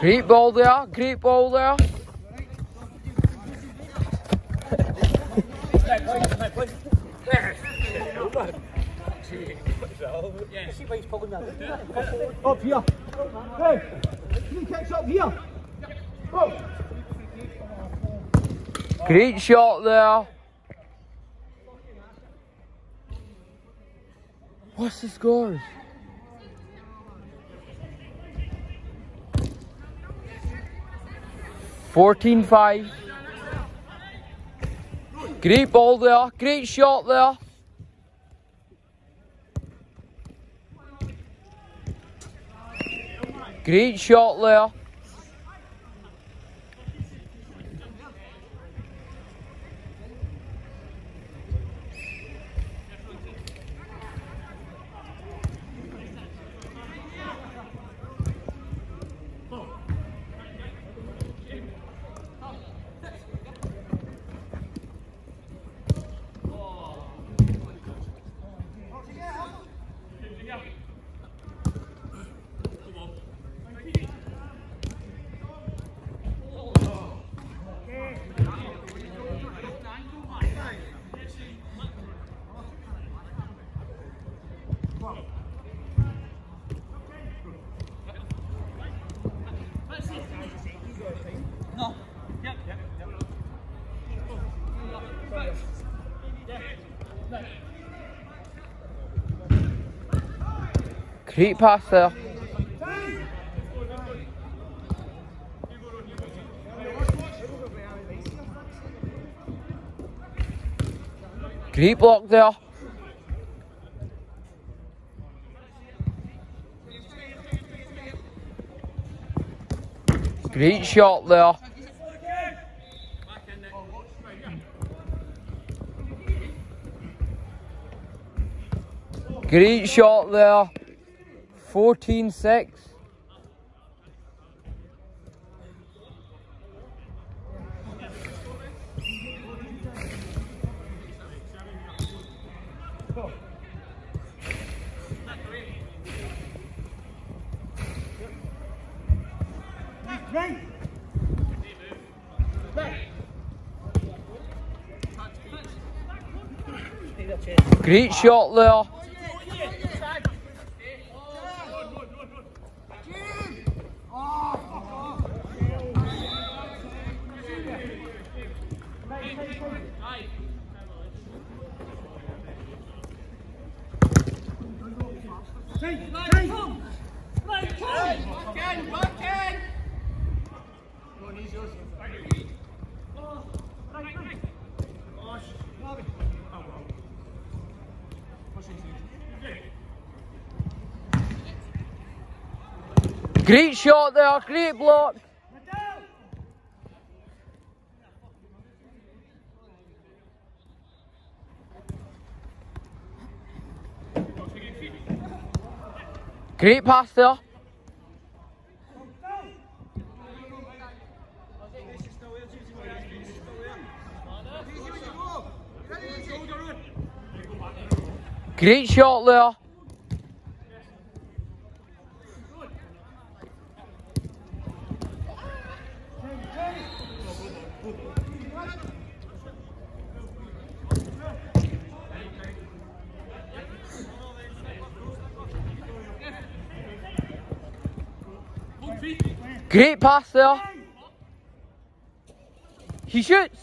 Great ball there, great ball there. Up here. Hey, three kicks up here. Oh. Great shot there. What's the scores? $14-5. Great ball there. Great shot there. Great shot there. Great pass there. Great block there. Great shot there. Great shot there. 14-6. Great shot there. Great shot there, great block. Great pass there. Great shot there. Great pass there. He shoots.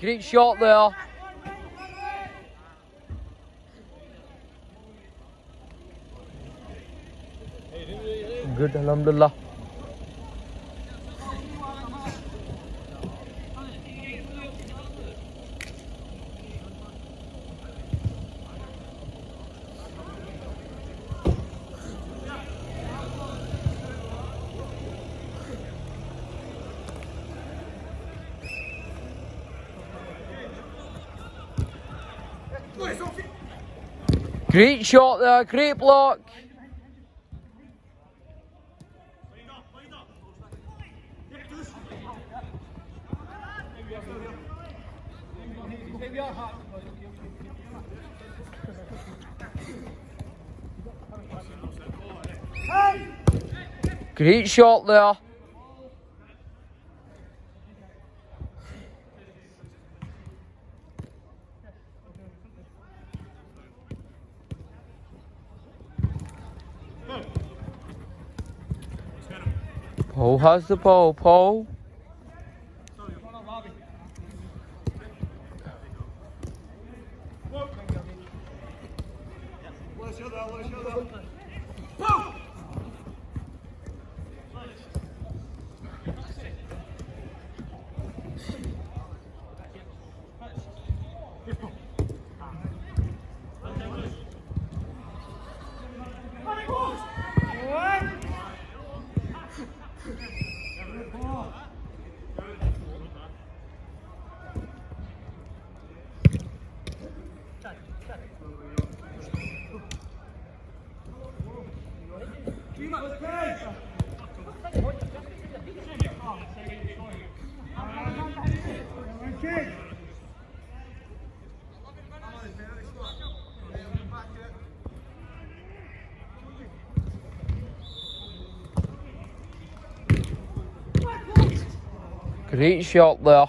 Great shot there. Good, alhamdulillah. Great shot there, great block. Great shot there. Paul has the ball, Paul. Great shot there.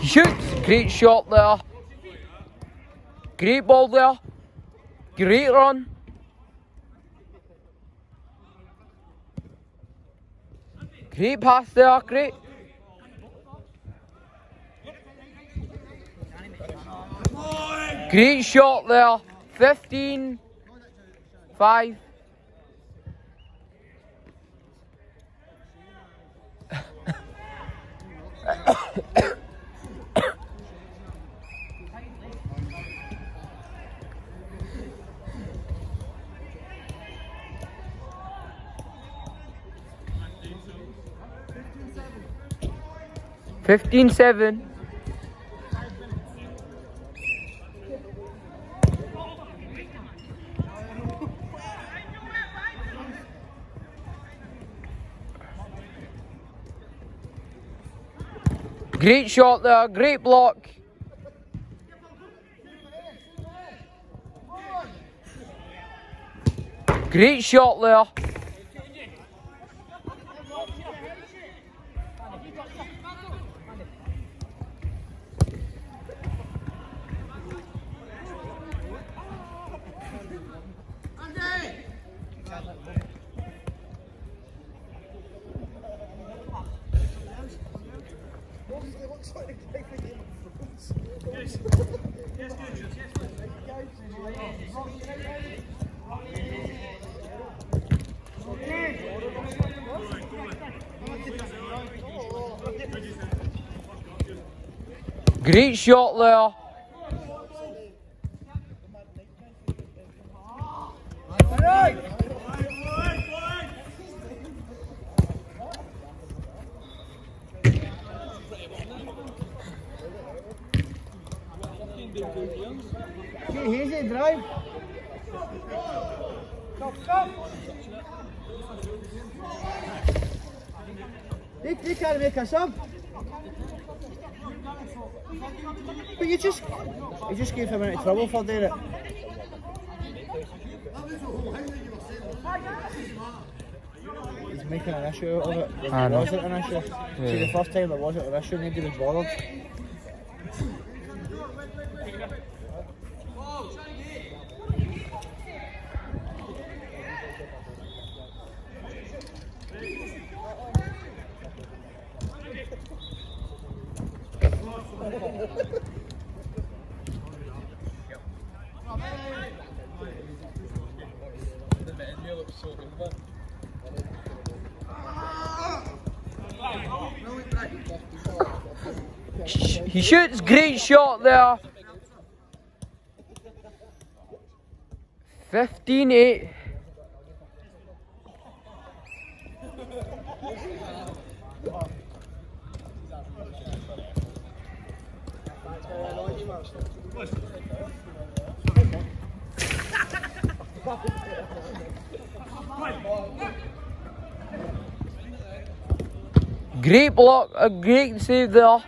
Shoots, great shot there. Great ball there. Great run. Great pass there, great. Great shot there. 15, 5. Fifteen, 7. Great shot there, great block. Great shot there. Great shot there. He can't make a sub. But you just gave him into trouble for doing it. making an issue out of it. I know. It wasn't an issue. Yeah. See, the first time there wasn't an issue, nobody was bothered. He shoots, great shot there. 15-8. Great block, a great save there.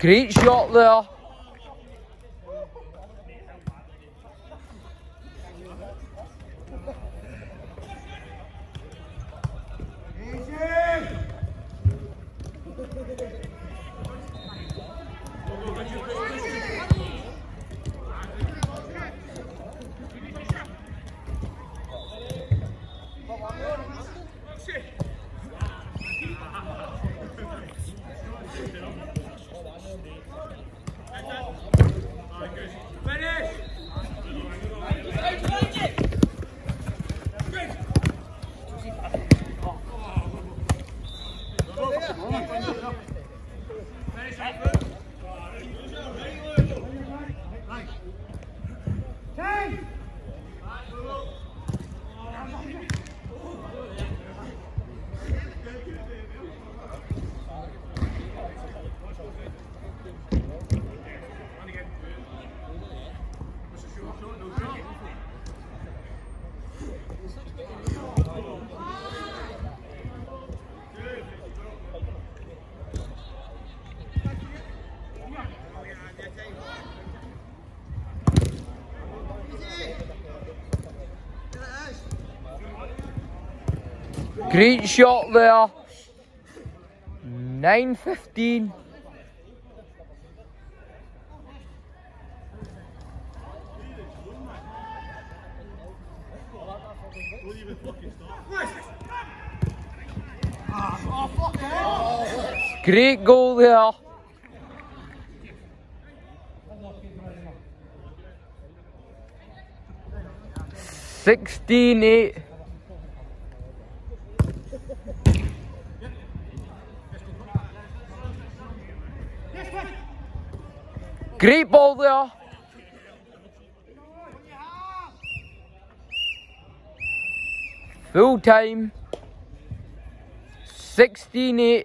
Great shot there. Great shot there. 9-15. Great goal there. Sixteen 8. Great ball there. Full time. 16-8.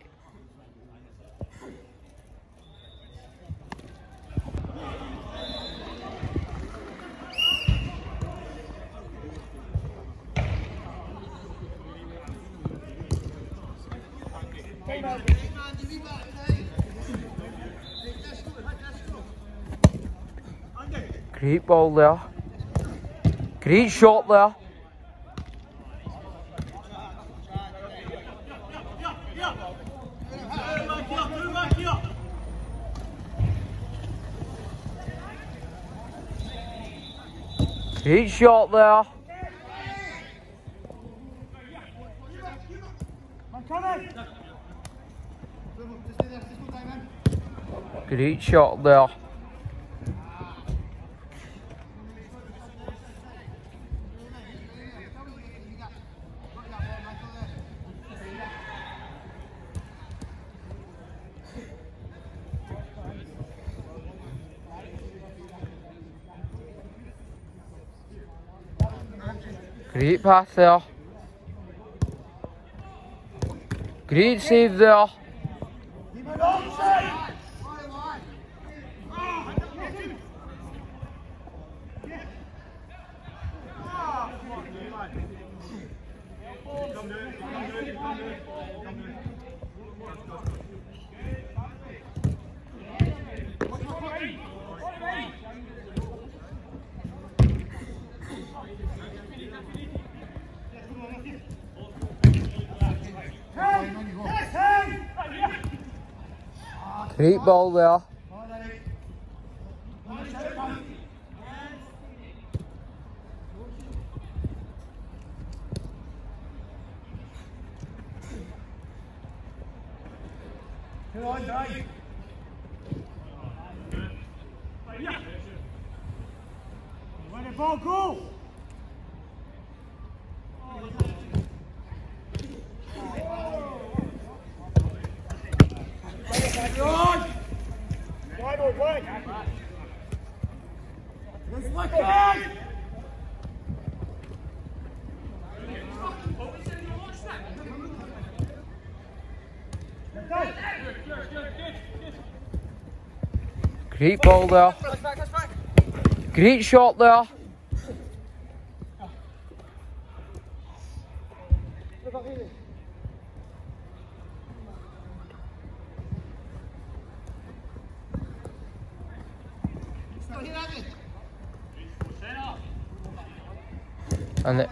Great ball there. Great shot there. Great shot there. Great shot there. Great pass there. Great save there. Great ball there. Where the ball go? Great ball there. Great shot there. And it.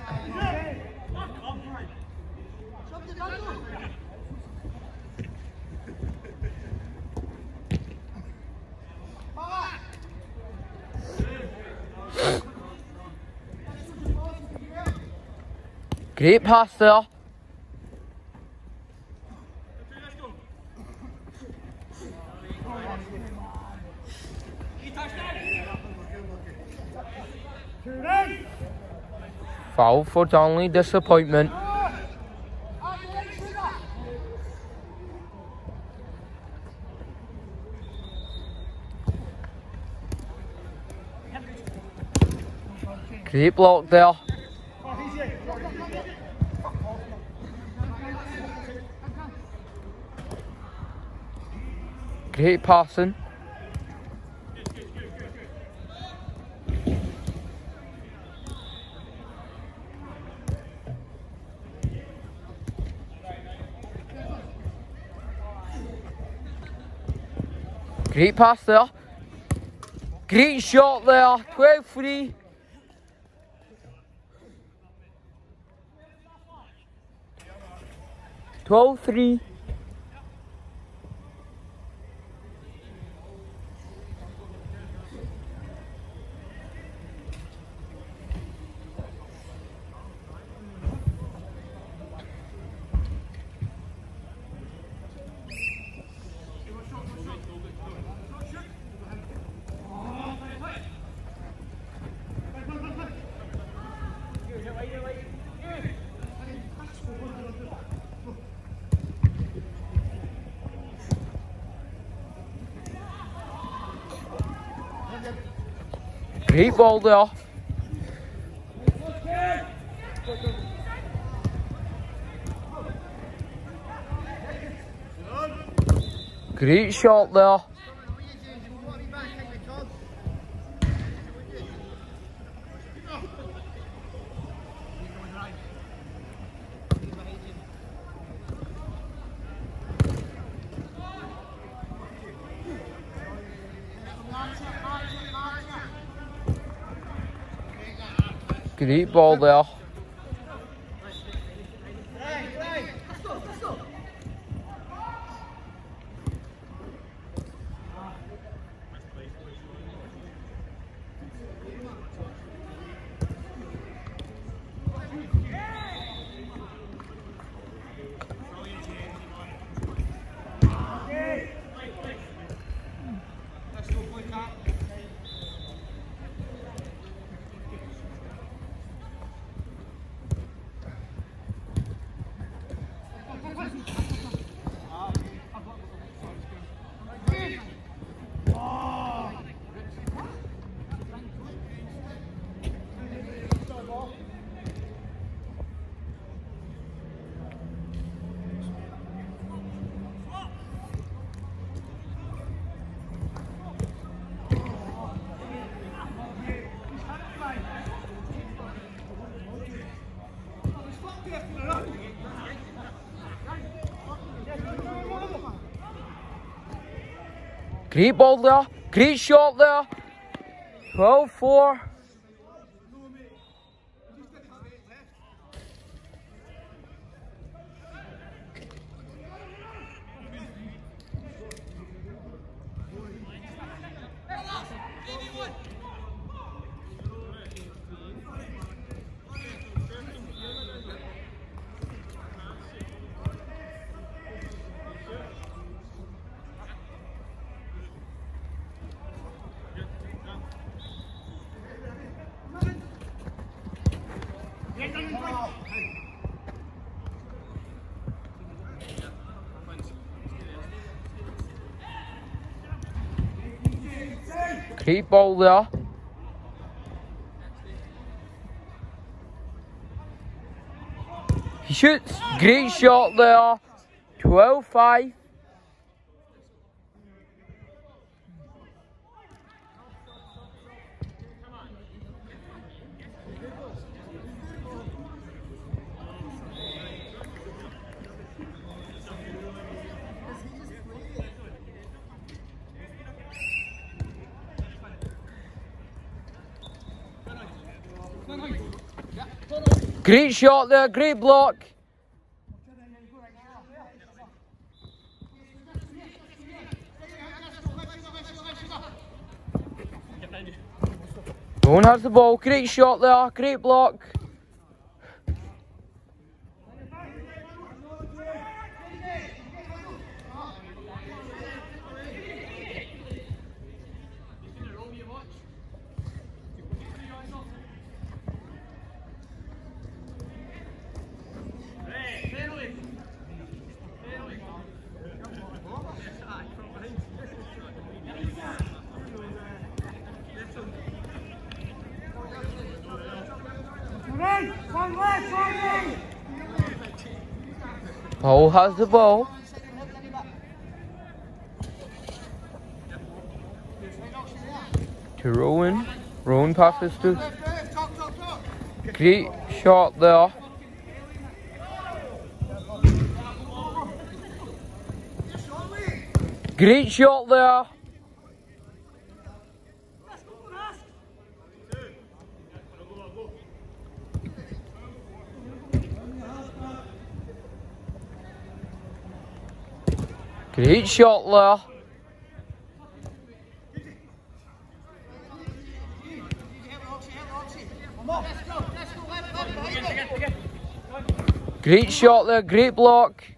Great pass there. Foul for Darnley Disappointment. Great block there. Great passing. Great pass there. Great shot there. 12-3. Great ball there. Great shot there. Great ball there. Great ball there. Great shot there. 12-4. Great ball there. He shoots. Great shot there. 12-5. Great shot there, great block. Roan has the ball, great shot there, great block. Paul has the ball. To Rowan. Rowan passes to. Great shot there. Great shot there. Great shot there. Great shot there, great block.